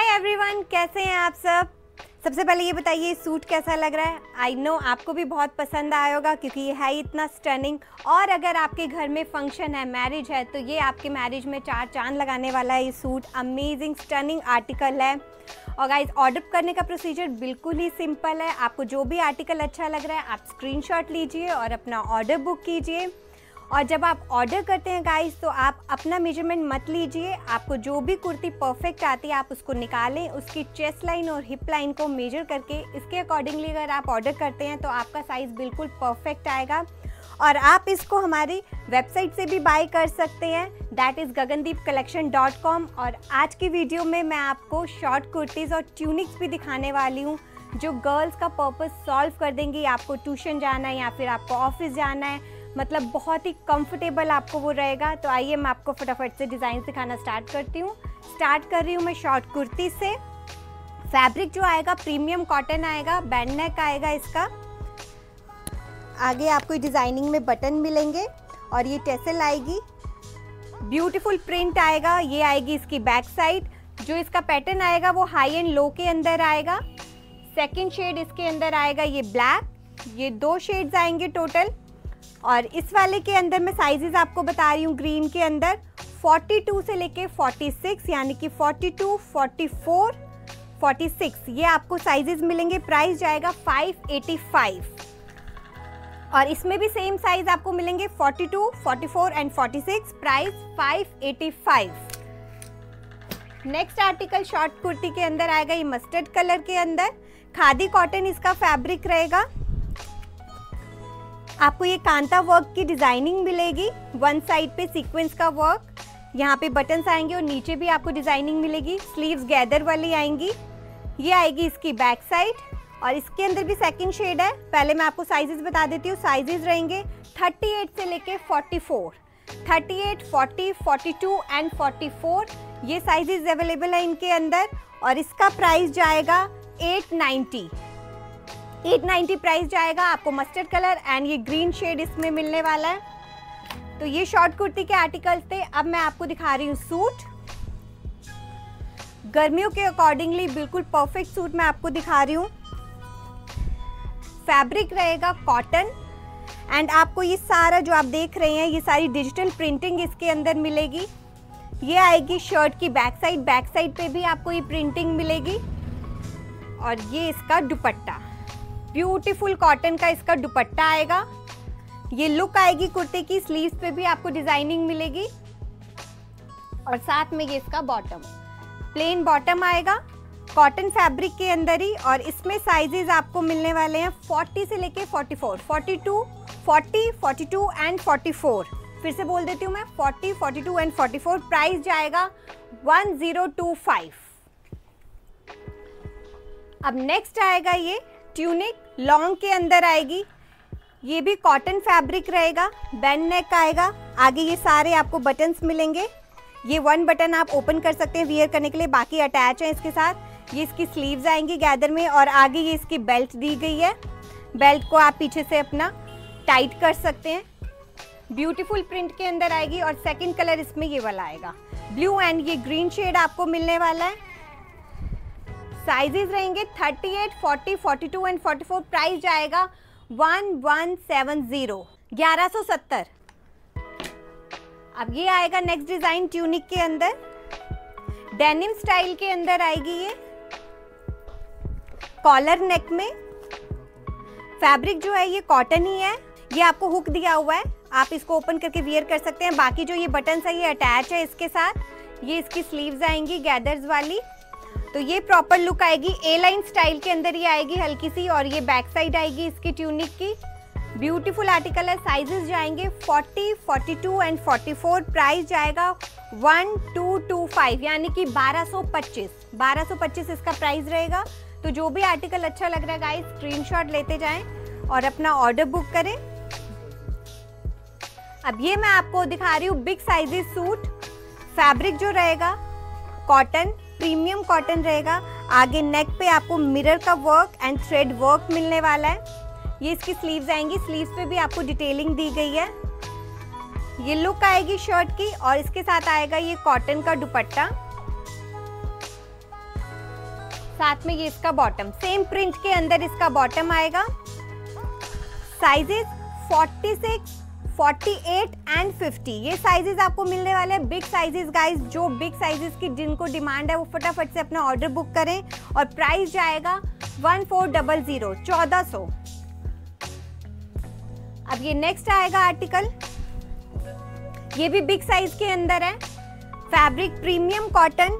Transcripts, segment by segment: Hi everyone, कैसे हैं आप सब। सबसे पहले ये बताइए सूट कैसा लग रहा है। आई नो आपको भी बहुत पसंद आया होगा क्योंकि ये है इतना स्टनिंग। और अगर आपके घर में फंक्शन है, मैरिज है, तो ये आपके मैरिज में चार चांद लगाने वाला है ये सूट। अमेजिंग स्टनिंग आर्टिकल है। और गाइज ऑर्डर करने का प्रोसीजर बिल्कुल ही सिंपल है। आपको जो भी आर्टिकल अच्छा लग रहा है आप स्क्रीनशॉट लीजिए और अपना ऑर्डर बुक कीजिए। और जब आप ऑर्डर करते हैं गाइस तो आप अपना मेजरमेंट मत लीजिए। आपको जो भी कुर्ती परफेक्ट आती है आप उसको निकालें, उसकी चेस्ट लाइन और हिप लाइन को मेजर करके इसके अकॉर्डिंगली अगर आप ऑर्डर करते हैं तो आपका साइज़ बिल्कुल परफेक्ट आएगा। और आप इसको हमारी वेबसाइट से भी बाय कर सकते हैं, दैट इज़ gagandeepcollection.com। और आज की वीडियो में मैं आपको शॉर्ट कुर्तीज़ और ट्यूनिक्स भी दिखाने वाली हूँ जो गर्ल्स का पर्पस सॉल्व कर देंगी। आपको ट्यूशन जाना है या फिर आपको ऑफिस जाना है, मतलब बहुत ही कंफर्टेबल आपको वो रहेगा। तो आइए मैं आपको फटाफट से डिज़ाइन दिखाना स्टार्ट करती हूँ। स्टार्ट कर रही हूँ मैं शॉर्ट कुर्ती से। फैब्रिक जो आएगा प्रीमियम कॉटन आएगा, बैंड नेक आएगा इसका। आगे आपको डिज़ाइनिंग में बटन मिलेंगे और ये टेसल आएगी, ब्यूटीफुल प्रिंट आएगा। ये आएगी इसकी बैक साइड। जो इसका पैटर्न आएगा वो हाई एंड लो के अंदर आएगा। सेकेंड शेड इसके अंदर आएगा ये ब्लैक। ये दो शेड्स आएंगे टोटल। और इस वाले के अंदर मैं साइजेस आपको बता रही हूँ। ग्रीन के अंदर 42 से लेके 46 यानी कि 42, 44, 46 ये आपको साइजेस मिलेंगे। प्राइस जाएगा 585। और इसमें भी सेम साइज आपको मिलेंगे 42, 44 and 46। Price 585। Next article short kurti के अंदर आएगा ये मस्टर्ड कलर के अंदर। खादी कॉटन इसका फैब्रिक रहेगा। आपको ये कांता वर्क की डिज़ाइनिंग मिलेगी। वन साइड पे सीक्वेंस का वर्क, यहाँ पे बटन्स आएंगे और नीचे भी आपको डिज़ाइनिंग मिलेगी। स्लीव्स गैदर वाली आएंगी। ये आएगी इसकी बैक साइड। और इसके अंदर भी सेकंड शेड है। पहले मैं आपको साइजेस बता देती हूँ। साइजेस रहेंगे 38 से लेके 44, 38, 40, 42 एंड 44 ये साइजेस अवेलेबल है इनके अंदर। और इसका प्राइस जाएगा 890 प्राइस जाएगा। आपको मस्टर्ड कलर एंड ये ग्रीन शेड इसमें मिलने वाला है। तो ये शॉर्ट कुर्ती के आर्टिकल्स थे। अब मैं आपको दिखा रही हूँ सूट। गर्मियों के अकॉर्डिंगली बिल्कुल परफेक्ट सूट मैं आपको दिखा रही हूँ। फैब्रिक रहेगा कॉटन। एंड आपको ये सारा जो आप देख रहे हैं ये सारी डिजिटल प्रिंटिंग इसके अंदर मिलेगी। ये आएगी शर्ट की बैक साइड। बैक साइड पे भी आपको ये प्रिंटिंग मिलेगी। और ये इसका दुपट्टा, ब्यूटीफुल कॉटन का इसका दुपट्टा आएगा। ये लुक आएगी कुर्ते की। स्लीव्स पे भी आपको डिजाइनिंग मिलेगी। और साथ में ये इसका बॉटम, प्लेन बॉटम आएगा कॉटन फैब्रिक के अंदर ही। और इसमें साइजेस आपको मिलने वाले हैं 40 से लेके 44, 42, 40, 42 एंड 44। फिर से बोल देती हूँ मैं 40, 42 एंड 44। प्राइस जाएगा 1025। अब नेक्स्ट आएगा ये ट्यूनिक लॉन्ग के अंदर आएगी। ये भी कॉटन फैब्रिक रहेगा, बैंड नेक आएगा। आगे ये सारे आपको बटन्स मिलेंगे। ये वन बटन आप ओपन कर सकते हैं वियर करने के लिए, बाकी अटैच है इसके साथ। ये इसकी स्लीव्स आएंगी गैदर में। और आगे ये इसकी बेल्ट दी गई है। बेल्ट को आप पीछे से अपना टाइट कर सकते हैं। ब्यूटीफुल प्रिंट के अंदर आएगी। और सेकेंड कलर इसमें ये वाला आएगा ब्लू एंड ये ग्रीन शेड आपको मिलने वाला है। साइजेस रहेंगे 38, 40, 42 एंड 44। प्राइस जाएगा 1170। अब ये आएगा नेक्स्ट डिजाइन ट्यूनिक के अंदर। डेनिम स्टाइल के अंदर आएगी ये। कॉलर नेक में फैब्रिक जो है ये कॉटन ही है। ये आपको हुक दिया हुआ है, आप इसको ओपन करके वियर कर सकते हैं। बाकी जो ये बटन्स है ये अटैच है इसके साथ। ये इसकी स्लीव्स आएंगी गैदर्स वाली। तो ये प्रॉपर लुक आएगी। ए लाइन स्टाइल के अंदर ये आएगी हल्की सी। और ये बैक साइड आएगी इसकी ट्यूनिक की। ब्यूटीफुल आर्टिकल है। साइजेस जाएंगे 40, 42 एंड 44। प्राइस जाएगा 1225 यानी कि 1225 इसका प्राइस रहेगा। तो जो भी आर्टिकल अच्छा लग रहा है गाइस स्क्रीनशॉट लेते जाएं और अपना ऑर्डर बुक करें। अब ये मैं आपको दिखा रही हूँ बिग साइजेस सूट। फैब्रिक जो रहेगा कॉटन, प्रीमियम कॉटन रहेगा। आगे नेक पे आपको मिरर का वर्क एंड थ्रेड वर्क मिलने वाला है। ये इसकी स्लीव्स आएंगी। स्लीव्स पे भी आपको डिटेलिंग दी गई है। ये लुक आएगी शर्ट की। और इसके साथ आएगा ये कॉटन का दुपट्टा। साथ में ये इसका बॉटम, सेम प्रिंट के अंदर इसका बॉटम आएगा। साइजेस 46, 48 एंड 50 ये साइजेस आपको मिलने वाले हैं। बिग साइजेस गाइस, जो बिग साइजेस की जिनको डिमांड है वो फटाफट से अपना ऑर्डर बुक करें। और प्राइस जाएगा 1400, 1400। अब ये नेक्स्ट आएगा आर्टिकल, ये भी बिग साइज के अंदर है। फैब्रिक प्रीमियम कॉटन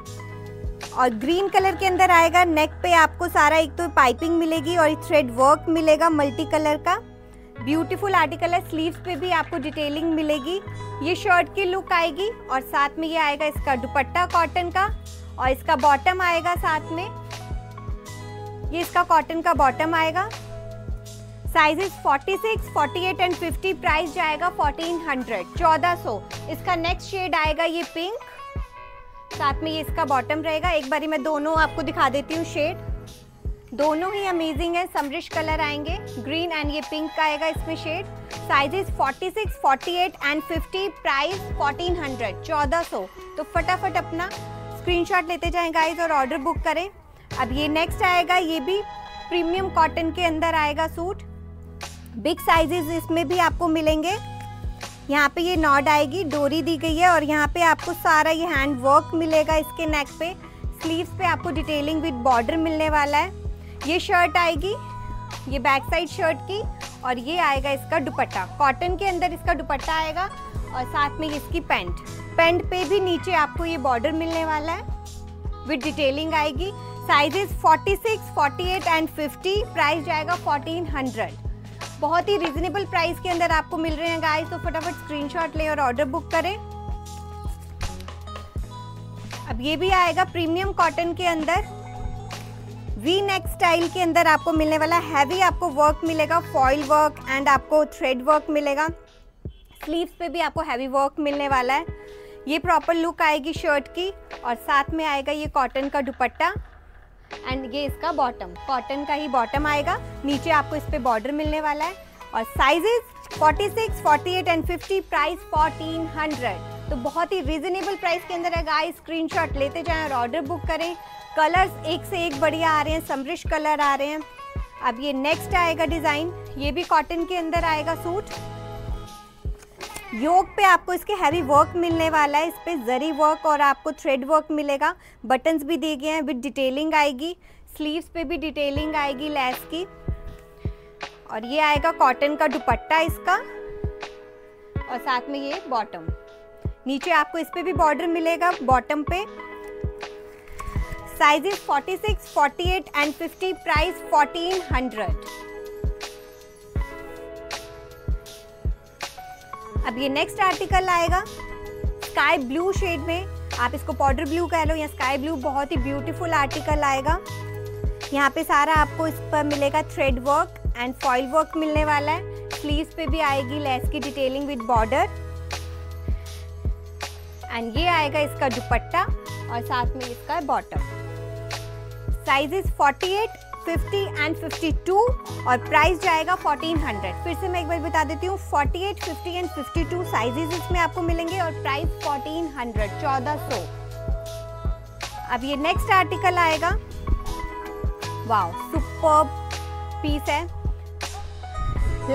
और ग्रीन कलर के अंदर आएगा। नेक पे आपको सारा एक तो पाइपिंग मिलेगी और थ्रेड वर्क मिलेगा मल्टी कलर का। ब्यूटीफुल आर्टिकल है। स्लीव्स पे भी आपको डिटेलिंग मिलेगी। ये शर्ट की लुक आएगी और साथ में ये आएगा इसका दुपट्टा कॉटन का और इसका बॉटम आएगा साथ में। ये इसका कॉटन का बॉटम आएगा। Sizes 46, 48 and 50। प्राइस जाएगा 1400, 1400। इसका नेक्स्ट शेड आएगा ये पिंक, साथ में ये इसका बॉटम रहेगा। एक बारी मैं दोनों आपको दिखा देती हूँ शेड, दोनों ही अमेजिंग है। समरिश कलर आएंगे, ग्रीन एंड ये पिंक का आएगा इसमें शेड। Sizes 46, 48 and 50। प्राइस 1400, 1400। तो फटाफट अपना स्क्रीनशॉट लेते जाएं गाइज और ऑर्डर बुक करें। अब ये नेक्स्ट आएगा, ये भी प्रीमियम कॉटन के अंदर आएगा सूट। बिग साइजेस इसमें भी आपको मिलेंगे। यहाँ पे ये नॉट आएगी, डोरी दी गई है और यहाँ पे आपको सारा ये हैंड वर्क मिलेगा इसके नेक पे। स्लीव्स पे आपको डिटेलिंग विद बॉर्डर मिलने वाला है। ये शर्ट आएगी, ये बैक साइड शर्ट की, और ये आएगा इसका दुपट्टा कॉटन के अंदर। इसका दुपट्टा आएगा और साथ में इसकी पैंट, पैंट पे भी नीचे आपको ये बॉर्डर मिलने वाला है विद डिटेलिंग आएगी। Sizes 46, 48 and 50। प्राइस जाएगा 1400। बहुत ही रिजनेबल प्राइस के अंदर आपको मिल रहे हैं गाइस, तो फटाफट स्क्रीनशॉट ले और ऑर्डर बुक करें। अब ये भी आएगा प्रीमियम कॉटन के अंदर, वी नेक स्टाइल के अंदर आपको मिलने वाला। हैवी आपको वर्क मिलेगा, फॉइल वर्क एंड आपको थ्रेड वर्क मिलेगा। स्लीव्स पे भी आपको हैवी वर्क मिलने वाला है। ये प्रॉपर लुक आएगी शर्ट की और साथ में आएगा ये कॉटन का दुपट्टा एंड ये इसका बॉटम, कॉटन का ही बॉटम आएगा। नीचे आपको इस पे बॉर्डर मिलने वाला है। और साइजेस 46, 48 एंड 50। प्राइस 1400। तो बहुत ही रिजनेबल प्राइस के अंदर है गाइस। स्क्रीनशॉट लेते जाएं और ऑर्डर बुक करें। कलर्स एक से एक बढ़िया आ रहे हैं, समरिश कलर आ रहे हैं। अब ये नेक्स्ट आएगा डिज़ाइन, ये भी कॉटन के अंदर आएगा सूट। योग पे आपको इसके हैवी वर्क मिलने वाला है। इस पे जरी वर्क और आपको थ्रेड वर्क मिलेगा। बटन्स भी दिए गए हैं विद डिटेलिंग आएगी। स्लीव्स पे भी डिटेलिंग आएगी लेस की। और ये आएगा कॉटन का दुपट्टा इसका और साथ में ये बॉटम। नीचे आपको इस पे भी बॉर्डर मिलेगा बॉटम पे। Sizes 46, 48 and 50। प्राइस 1400। अब ये नेक्स्ट आर्टिकल आएगा स्काई ब्लू शेड में, आप इसको पाउडर ब्लू कह लो या स्काई ब्लू। बहुत ही ब्यूटीफुल आर्टिकल आएगा। यहाँ पे सारा आपको इस पर मिलेगा thread work and foil work मिलने वाला है। स्लीव्स पे भी आएगी लेस की डिटेलिंग विद बॉर्डर। एंड ये आएगा इसका दुपट्टा और साथ में इसका बॉटम। साइजेस 48, 50 एंड 52 और प्राइस जाएगा 1400। फिर से मैं एक बार बता देती हूँ, 48, 50 एंड 52 साइजेस इसमें आपको मिलेंगे और प्राइस 1400, 1400। अब ये नेक्स्ट आर्टिकल आएगा, वाओ सुपर्ब पीस है।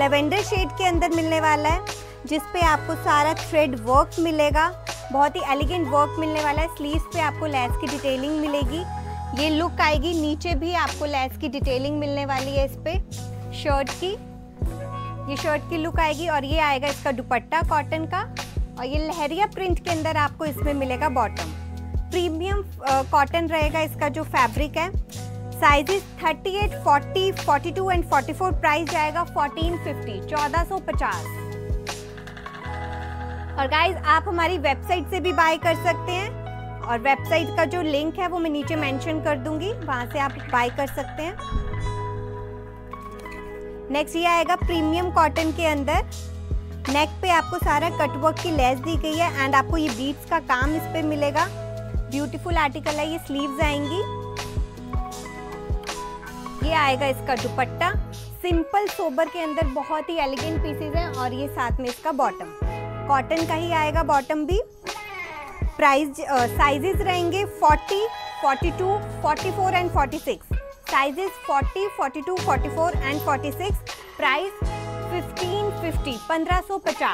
लैवेंडर शेड के अंदर मिलने वाला है जिसपे आपको सारा थ्रेड वर्क मिलेगा। बहुत ही एलिगेंट वर्क मिलने वाला है। स्लीव्स पे आपको लेस की डिटेलिंग मिलेगी। ये लुक आएगी, नीचे भी आपको लेस की डिटेलिंग मिलने वाली है इस पे शर्ट की। ये शर्ट की लुक आएगी और ये आएगा इसका दुपट्टा कॉटन का और ये लहरिया प्रिंट के अंदर आपको इसमें मिलेगा बॉटम। प्रीमियम कॉटन रहेगा इसका जो फैब्रिक है। Sizes 38, 40, 42 and 44। प्राइस जाएगा 1450, 1450। और गाइज आप हमारी वेबसाइट से भी बाय कर सकते हैं और वेबसाइट का जो लिंक है वो मैं नीचे मेंशन कर दूंगी, वहां से आप बाय कर सकते हैं। नेक्स्ट ये आएगा प्रीमियम कॉटन के अंदर। नेक पे आपको सारा कटवर्क की लेस दी गई है एंड आपको ये बीट्स का काम इस पे मिलेगा। ब्यूटीफुल आर्टिकल है। ये स्लीव्स आएंगी। ये आएगा इसका दुपट्टा। सिंपल सोबर के अंदर बहुत ही एलिगेंट पीसेज है और ये साथ में इसका बॉटम कॉटन का ही आएगा बॉटम भी। प्राइस साइजेस रहेंगे 40, 42, 44 and 46. Sizes 40, 42, 44 and 46. Price 1550, 1550.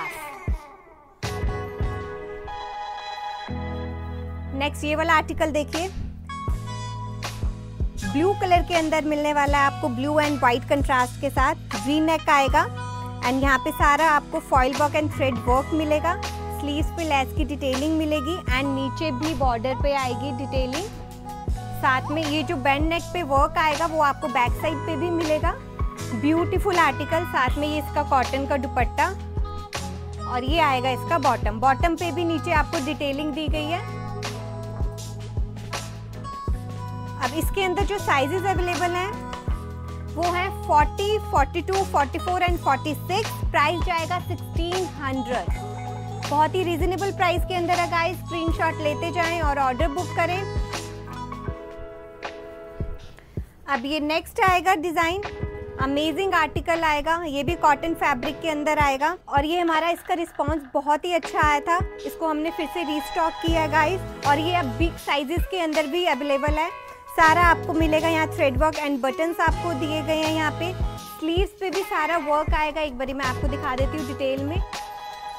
Next ये वाला आर्टिकल देखिए, ब्लू कलर के अंदर मिलने वाला है आपको, ब्लू एंड व्हाइट कंट्रास्ट के साथ ग्रीन नेक आएगा एंड यहाँ पे सारा आपको foil work and thread work मिलेगा, स्लीव्स पे लेस की डिटेलिंग मिलेगी एंड नीचे भी बॉर्डर पे आएगी डिटेलिंग। साथ में ये जो बैंड नेक पे वर्क आएगा वो आपको बैक साइड पे भी मिलेगा। Beautiful article. साथ में ये इसका कॉटन का दुपट्टा और ये आएगा इसका बॉटम। बॉटम पे भी नीचे आपको डिटेलिंग दी गई है। अब इसके अंदर जो साइजेस अवेलेबल हैं वो है 40, 42, 44 एंड 46। प्राइस जाएगा 1600। बहुत ही रीजनेबल प्राइस के अंदर गाइस स्क्रीनशॉट लेते जाएं और ऑर्डर बुक करें। अब ये नेक्स्ट आएगा डिजाइन, अमेजिंग आर्टिकल आएगा, ये भी कॉटन फैब्रिक के अंदर आएगा और ये हमारा इसका रिस्पांस बहुत ही अच्छा आया था, इसको हमने फिर से रीस्टॉक किया गाइस और ये अब बिग साइजेस के अंदर भी अवेलेबल है। सारा आपको मिलेगा, यहाँ थ्रेड वर्क एंड बटन्स आपको दिए गए हैं, यहाँ पे स्लीव्स पे भी सारा वर्क आएगा। एक बारी मैं आपको दिखा देती हूँ डिटेल में,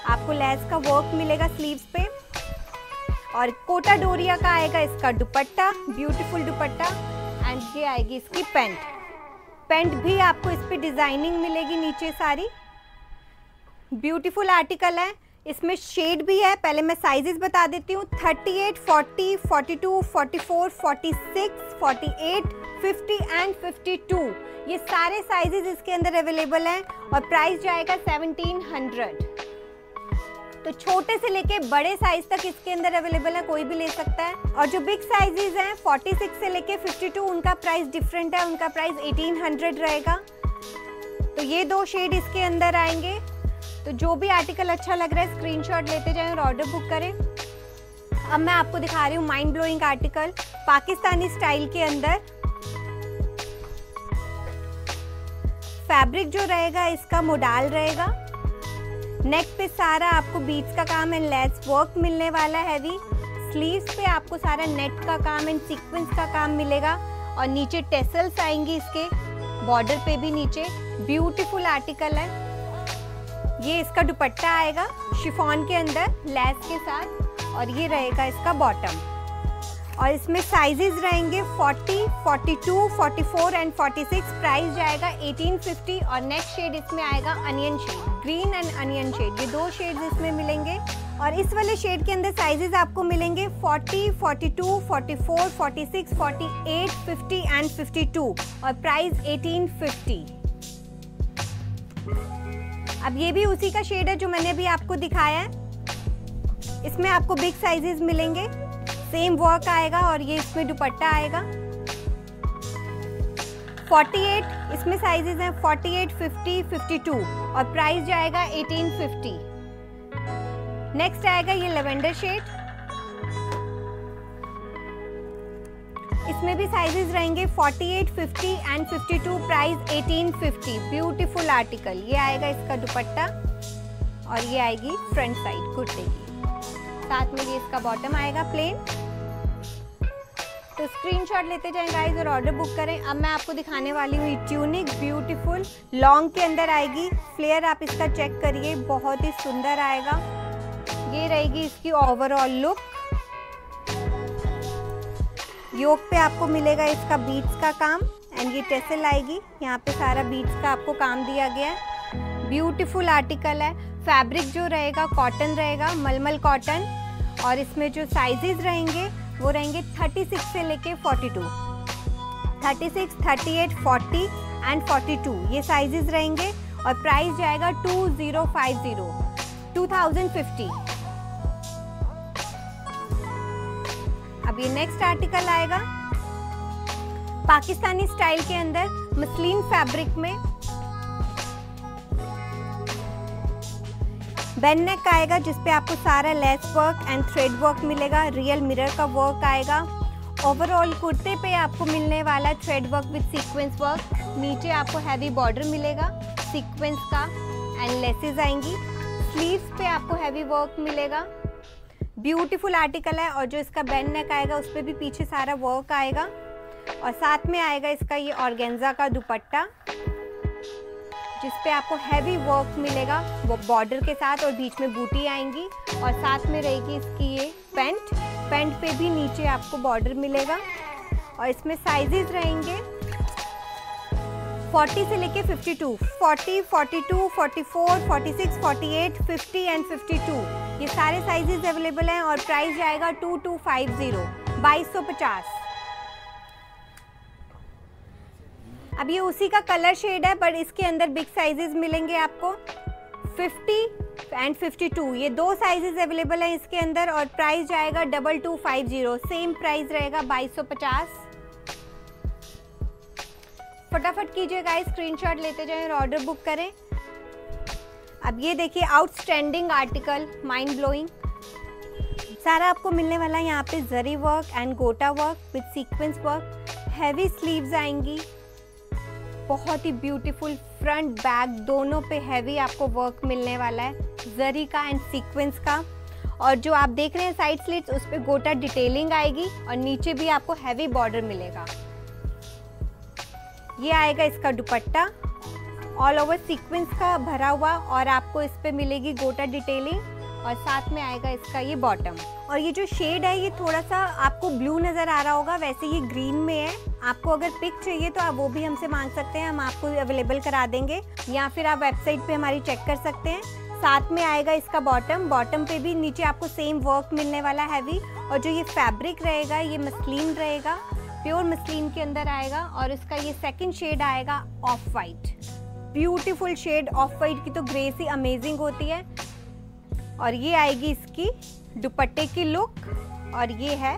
आपको लेस का वर्क मिलेगा स्लीव्स पे और कोटा डोरिया का आएगा इसका दुपट्टा, ब्यूटीफुल दुपट्टा एंड ये आएगी इसकी पैंट। पैंट भी आपको इस पर डिजाइनिंग मिलेगी नीचे सारी। ब्यूटीफुल आर्टिकल है, इसमें शेड भी है। पहले मैं साइजेस बता देती हूँ, 38, 40, 42, 44, 46, 48, 50 एंड 52। ये सारे साइजेस इसके अंदर अवेलेबल हैं और प्राइस जाएगा 1700। तो छोटे से लेके बड़े साइज तक इसके अंदर अवेलेबल है, कोई भी ले सकता है। और जो बिग साइजेस हैं 46 से लेके 52 उनका प्राइस डिफरेंट है, उनका प्राइस 1800 रहेगा। तो ये दो शेड इसके अंदर आएंगे। तो जो भी आर्टिकल अच्छा लग रहा है स्क्रीनशॉट लेते जाएं और ऑर्डर बुक करें। अब मैं आपको दिखा रही हूँ mind blowing article Pakistani style के अंदर। फैब्रिक जो रहेगा इसका मोडाल रहेगा। नेक पे सारा आपको बीट्स का काम एंड लेस वर्क मिलने वाला है। हैवी स्लीव्स पे आपको सारा नेट का काम एंड सीक्वेंस का काम मिलेगा और नीचे टेसल्स आएंगी इसके, बॉर्डर पे भी नीचे। ब्यूटीफुल आर्टिकल है। ये इसका दुपट्टा आएगा शिफॉन के अंदर लेस के साथ और ये रहेगा इसका बॉटम। और इसमें साइजेस रहेंगे 40, 42, 44 एंड 46। प्राइस जाएगा 1850 और नेक्स्ट शेड इसमें आएगा onion shade, green and onion shade, ये दो शेड्स इसमें मिलेंगे। और इस वाले शेड के अंदर साइजेस आपको मिलेंगे 40, 42, 44, 46, 48, 50 एंड 52 और प्राइस 1850। अब ये भी उसी का शेड है जो मैंने अभी आपको दिखाया है। इसमें आपको बिग साइजेस मिलेंगे, सेम वर्क आएगा और ये इसमें दुपट्टा आएगा। 48 इसमें साइजेस हैं, 48, 50, 52 और प्राइस जाएगा 1850। नेक्स्ट आएगा ये लैवेंडर शेड, इसमें भी साइजेस रहेंगे 48, 50 एंड 52। प्राइस 1850। Beautiful article. ये आएगा इसका दुपट्टा और ये आएगी फ्रंट साइड कुर्ते की, साथ में ये इसका बॉटम आएगा प्लेन। तो स्क्रीनशॉट लेते जाएं गाइस और ऑर्डर बुक करें। अब मैं आपको दिखाने वाली हूँ ट्यूनिक, ब्यूटीफुल लॉन्ग के अंदर आएगी। फ्लेयर आप इसका चेक करिए, बहुत ही सुंदर आएगा। ये रहेगी इसकी ओवरऑल लुक। योग पे आपको मिलेगा इसका बीट्स का काम एंड ये टेसल आएगी, यहाँ पे सारा बीट्स का आपको काम दिया गया है। ब्यूटीफुल आर्टिकल है। फैब्रिक जो रहेगा कॉटन रहेगा, मलमल कॉटन। और इसमें जो साइजेस रहेंगे वो रहेंगे 36 से लेके 42, 36, 38, 40 एंड 42 ये साइजेस रहेंगे और प्राइस जाएगा 2050। अब ये नेक्स्ट आर्टिकल आएगा पाकिस्तानी स्टाइल के अंदर मसलिन फैब्रिक में। बेन नेक आएगा जिसपे आपको सारा lace work and thread work मिलेगा, रियल मिरर का वर्क आएगा। ओवरऑल कुर्ते पे आपको मिलने वाला thread work with sequence work, नीचे आपको हैवी बॉर्डर मिलेगा सीक्वेंस का एंड लेसेस आएंगी। स्लीव्स पे आपको हैवी वर्क मिलेगा। ब्यूटीफुल आर्टिकल है। और जो इसका बेंड नेक आएगा उस पर भी पीछे सारा वर्क आएगा और साथ में आएगा इसका ये ऑर्गेन्जा का दुपट्टा जिसपे आपको हैवी वर्क मिलेगा वो बॉर्डर के साथ और बीच में बूटी आएंगी और साथ में रहेगी इसकी ये पैंट। पैंट पे भी नीचे आपको बॉर्डर मिलेगा और इसमें साइजेस रहेंगे 40 से लेके 52, 40, 42, 44, 46, 48, 50 एंड 52 ये सारे साइजेस अवेलेबल हैं। और प्राइस जाएगा 2250 2250। अब ये उसी का कलर शेड है बट इसके अंदर बिग साइजेस मिलेंगे आपको 50 एंड 52 ये दो साइजेस अवेलेबल हैं इसके अंदर। और प्राइस जाएगा 2250 सेम प्राइस रहेगा 2250। फटाफट कीजिए गाइस, स्क्रीनशॉट लेते जाएं और ऑर्डर बुक करें। अब ये देखिए आउटस्टैंडिंग आर्टिकल, माइंड ब्लोइंग। सारा आपको मिलने वाला है यहाँ पे zari work and gota work with sequence work. Heavy sleeves आएंगी, बहुत ही ब्यूटीफुल फ्रंट बैक दोनों पे हैवी आपको वर्क मिलने वाला है जरी का एंड सीक्वेंस का। और जो आप देख रहे हैं साइड स्लिट्स उस पे गोटा डिटेलिंग आएगी और नीचे भी आपको हैवी बॉर्डर मिलेगा। ये आएगा इसका दुपट्टा ऑल ओवर सीक्वेंस का भरा हुआ और आपको इस पे मिलेगी गोटा डिटेलिंग और साथ में आएगा इसका ये बॉटम। और ये जो शेड है ये थोड़ा सा आपको ब्लू नज़र आ रहा होगा, वैसे ये ग्रीन में है। आपको अगर पिक चाहिए तो आप वो भी हमसे मांग सकते हैं, हम आपको अवेलेबल करा देंगे या फिर आप वेबसाइट पे हमारी चेक कर सकते हैं। साथ में आएगा इसका बॉटम, बॉटम पे भी नीचे आपको सेम वर्क मिलने वाला हैवी। और जो ये फैब्रिक रहेगा ये मस्लिन रहेगा, प्योर मस्लिन के अंदर आएगा। और इसका ये सेकेंड शेड आएगा off white, beautiful shade. Off white की तो ग्रेस ही अमेजिंग होती है। और ये आएगी इसकी दुपट्टे की लुक और ये है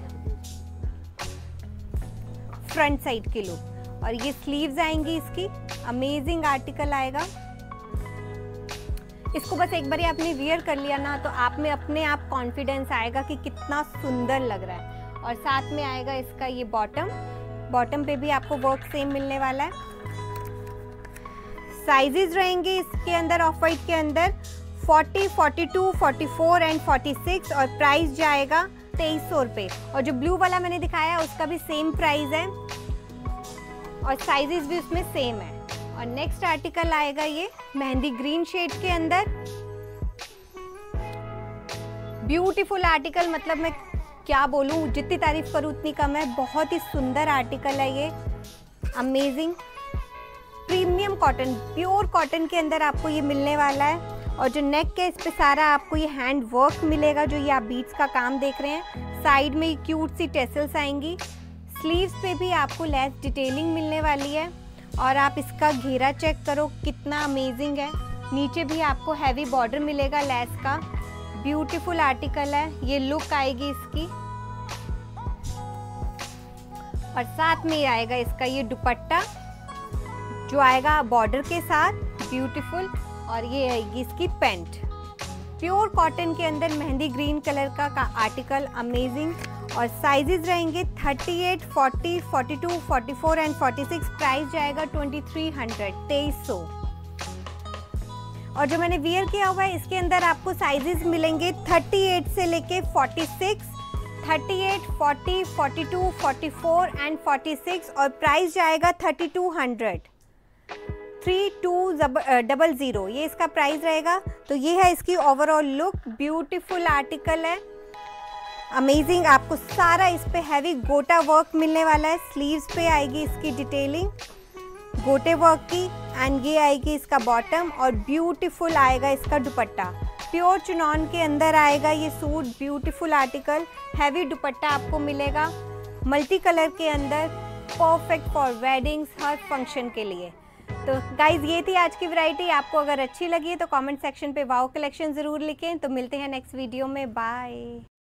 फ्रंट साइड की लुक। और ये स्लीव्स आएंगी इसकी, अमेजिंग आर्टिकल आएगा। इसको बस एक बार आपने वियर कर लिया ना तो आप में अपने आप कॉन्फिडेंस आएगा कि कितना सुंदर लग रहा है। और साथ में आएगा इसका ये बॉटम, बॉटम पे भी आपको वर्क सेम मिलने वाला है। साइजेस रहेंगे इसके अंदर ऑफ वाइट के अंदर 40, 42, 44 एंड 46। और प्राइस जाएगा 2300 रुपये। और जो ब्लू वाला मैंने दिखाया है उसका भी सेम प्राइस है और साइजेस भी उसमें सेम है। और नेक्स्ट आर्टिकल आएगा ये मेहंदी ग्रीन शेड के अंदर, ब्यूटीफुल आर्टिकल। मतलब मैं क्या बोलूँ, जितनी तारीफ करूँ उतनी कम है। बहुत ही सुंदर आर्टिकल है ये, amazing premium cotton, pure cotton के अंदर आपको ये मिलने वाला है। और जो नेक के इस पे सारा आपको ये हैंड वर्क मिलेगा, जो ये आप बीट्स का काम देख रहे हैं। साइड में ये क्यूट सी टेसल्स आएंगी। स्लीव्स पे भी आपको लेस डिटेलिंग मिलने वाली है। और आप इसका घेरा चेक करो कितना अमेजिंग है। नीचे भी आपको हैवी बॉर्डर मिलेगा लेस का। ब्यूटीफुल आर्टिकल है, ये लुक आएगी इसकी। और साथ में आएगा इसका ये दुपट्टा जो आएगा बॉर्डर के साथ, ब्यूटीफुल। और ये आएगी इसकी पैंट, प्योर कॉटन के अंदर मेहंदी ग्रीन कलर का आर्टिकल, अमेजिंग। और साइजेस रहेंगे 38, 40, 42, 44 एंड 46। प्राइस जाएगा 2300। और जो मैंने वियर किया हुआ है इसके अंदर आपको साइजेस मिलेंगे 38 से लेके 46, 38, 40, 42, 44 एंड 46। और प्राइस जाएगा 3200 3200 ये इसका प्राइस रहेगा। तो ये है इसकी ओवरऑल लुक, ब्यूटीफुल आर्टिकल है, अमेजिंग। आपको सारा इस पे हैवी गोटा वर्क मिलने वाला है। स्लीव्स पे आएगी इसकी डिटेलिंग गोटे वर्क की एंड ये आएगी इसका बॉटम। और ब्यूटीफुल आएगा इसका दुपट्टा, प्योर चुनौन के अंदर आएगा ये suit. Beautiful article, heavy dupatta आपको मिलेगा मल्टी कलर के अंदर, परफेक्ट फॉर वेडिंग्स, हर फंक्शन के लिए। तो गाइज ये थी आज की वैरायटी, आपको अगर अच्छी लगी है तो कमेंट सेक्शन पे वाओ कलेक्शन ज़रूर लिखें। तो मिलते हैं नेक्स्ट वीडियो में, बाय।